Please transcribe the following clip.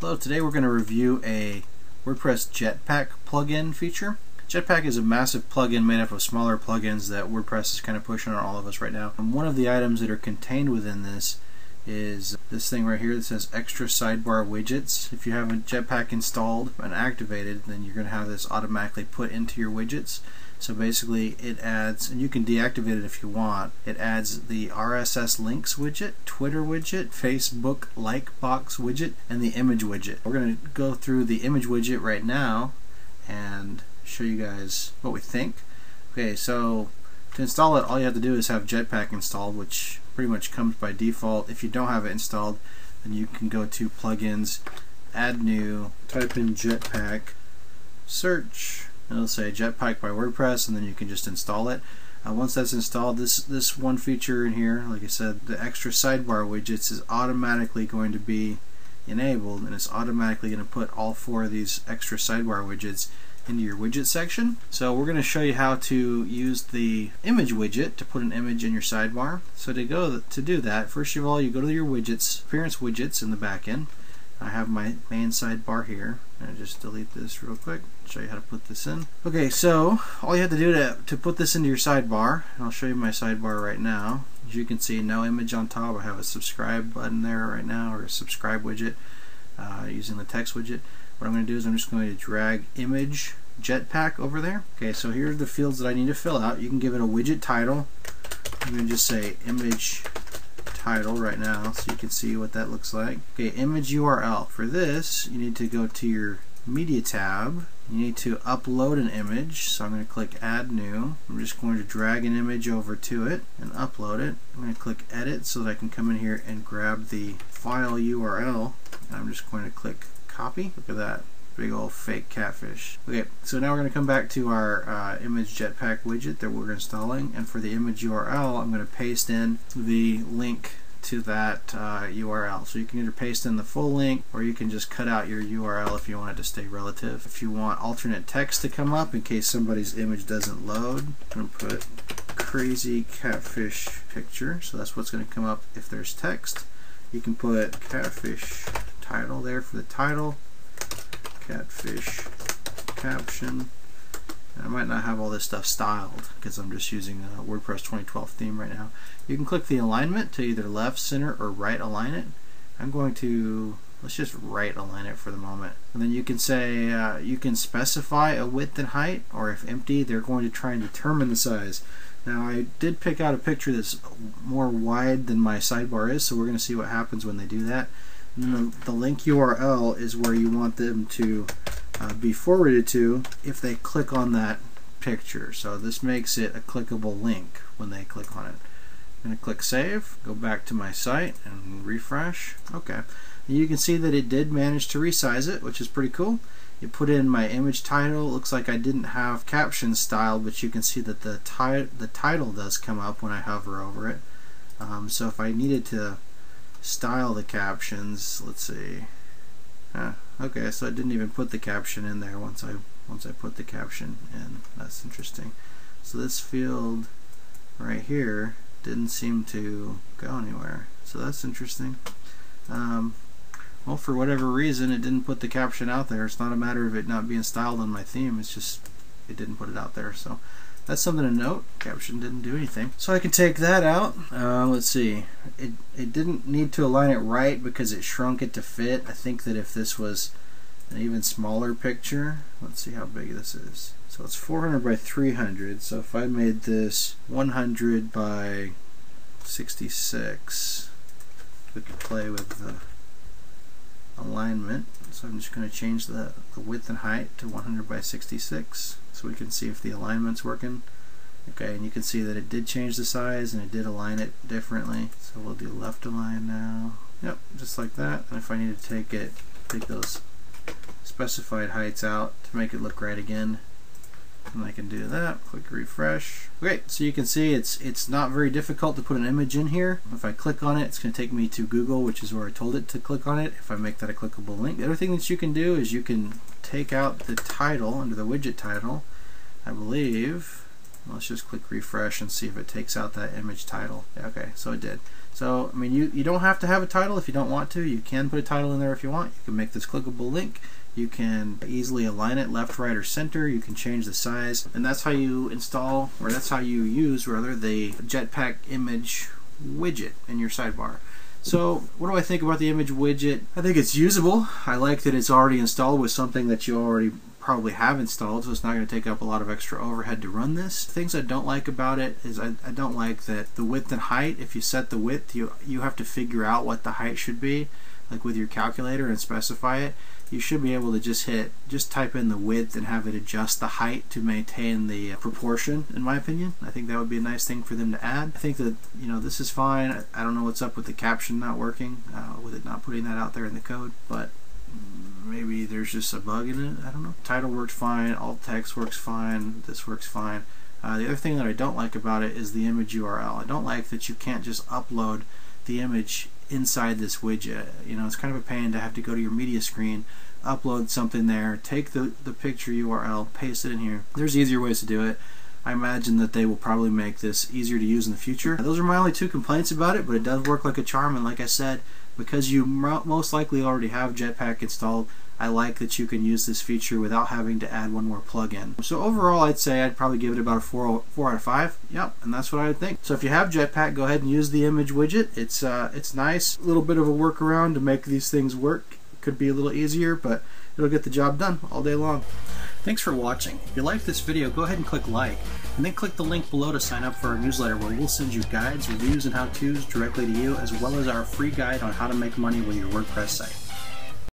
Hello, today we're going to review a WordPress Jetpack plugin feature. Jetpack is a massive plugin made up of smaller plugins that WordPress is kind of pushing on all of us right now. And one of the items that are contained within this is this thing right here that says extra sidebar widgets. If you have a Jetpack installed and activated, then you're going to have this automatically put into your widgets. So basically it adds, and you can deactivate it if you want, it adds the RSS links widget, Twitter widget, Facebook like box widget, and the image widget. We're going to go through the image widget right now and show you guys what we think. Okay, so to install it, all you have to do is have Jetpack installed, which pretty much comes by default. If you don't have it installed, then you can go to plugins, add new, type in Jetpack, search, and it'll say Jetpack by WordPress, and then you can just install it. Once that's installed, this one feature in here, like I said, the extra sidebar widgets is automatically going to be enabled, and it's automatically going to put all four of these extra sidebar widgets into your widget section. So we're going to show you how to use the image widget to put an image in your sidebar. So to do that, first of all, you go to your widgets, appearance widgets in the back end. I have my main sidebar here. I just delete this real quick, show you how to put this in. Okay, so all you have to do to put this into your sidebar, and I'll show you my sidebar right now. As you can see, no image on top. I have a subscribe button there right now, or a subscribe widget using the text widget. What I'm going to do is I'm just going to drag image Jetpack over there. Okay, so here are the fields that I need to fill out. You can give it a widget title. I'm going to just say image title right now so you can see what that looks like. Okay, image URL. For this, you need to go to your media tab. You need to upload an image, so I'm going to click add new. I'm just going to drag an image over to it and upload it. I'm going to click edit so that I can come in here and grab the file URL. And I'm just going to click copy. Look at that, big old fake catfish. Okay, so now we're going to come back to our image Jetpack widget that we're installing, and for the image URL, I'm going to paste in the link to that URL. So you can either paste in the full link, or you can just cut out your URL if you want it to stay relative. If you want alternate text to come up in case somebody's image doesn't load, I'm going to put crazy catfish picture. So that's what's going to come up if there's text. You can put catfish title there for the title, catfish caption. And I might not have all this stuff styled because I'm just using a WordPress 2012 theme right now. You can click the alignment to either left, center, or right align it. I'm going to, let's just right align it for the moment. And then you can say, you can specify a width and height, or if empty, they're going to try and determine the size. Now I did pick out a picture that's more wide than my sidebar is, so we're going to see what happens when they do that. The link URL is where you want them to be forwarded to if they click on that picture. So this makes it a clickable link when they click on it. I'm going to click save, go back to my site and refresh. Okay, and you can see that it did manage to resize it, which is pretty cool. You put in my image title. It looks like I didn't have caption styled, but you can see that the title does come up when I hover over it. So if I needed to style the captions, let's see. Okay, so I didn't even put the caption in there once I put the caption in. That's interesting. So this field right here didn't seem to go anywhere. So that's interesting. Well, for whatever reason, it didn't put the caption out there. It's not a matter of it not being styled on my theme. It's just it didn't put it out there. So that's something to note. Caption didn't do anything. So I can take that out. Let's see. It didn't need to align it right because it shrunk it to fit. I think that if this was an even smaller picture, let's see how big this is. So it's 400 by 300. So if I made this 100 by 66, we could play with the alignment. So I'm just going to change the width and height to 100 by 66 so we can see if the alignment's working. Okay, and you can see that it did change the size and it did align it differently. So we'll do left align now. Yep, just like that. And if I need to take those specified heights out to make it look right again, and I can do that. Click refresh. Okay, so you can see it's not very difficult to put an image in here. If I click on it, it's going to take me to Google, which is where I told it to click on it. If I make that a clickable link. The other thing that you can do is you can take out the title under the widget title, I believe, Let's just click refresh and see if it takes out that image title. Okay, so it did. So I mean, you don't have to have a title if you don't want to. You can put a title in there if you want. You can make this clickable link. You can easily align it left, right, or center. You can change the size, and that's how you install, or that's how you use rather, the Jetpack image widget in your sidebar. So what do I think about the image widget? I think it's usable. I like that it's already installed with something that you already probably have installed, so it's not going to take up a lot of extra overhead to run this. Things I don't like about it is I don't like that the width and height, if you set the width, you have to figure out what the height should be, like with your calculator, and specify it. You should be able to just type in the width and have it adjust the height to maintain the proportion, in my opinion. I think that would be a nice thing for them to add. I think that, you know, this is fine. I don't know what's up with the caption not working, with it not putting that out there in the code, but maybe there's just a bug in it, I don't know. Title works fine, alt text works fine, this works fine. The other thing that I don't like about it is the image URL. I don't like that you can't just upload the image inside this widget. You know, it's kind of a pain to have to go to your media screen, upload something there, take the picture URL, paste it in here. There's easier ways to do it. I imagine that they will probably make this easier to use in the future. Those are my only two complaints about it, but it does work like a charm, and like I said, because you most likely already have Jetpack installed, I like that you can use this feature without having to add one more plugin. So overall, I'd say I'd probably give it about a 4 out of 5. Yep, and that's what I would think. So if you have Jetpack, go ahead and use the image widget. It's nice, a little bit of a workaround to make these things work. It could be a little easier, but it'll get the job done all day long. Thanks for watching. If you like this video, go ahead and click like, and then click the link below to sign up for our newsletter, where we'll send you guides, reviews, and how-tos directly to you, as well as our free guide on how to make money with your WordPress site.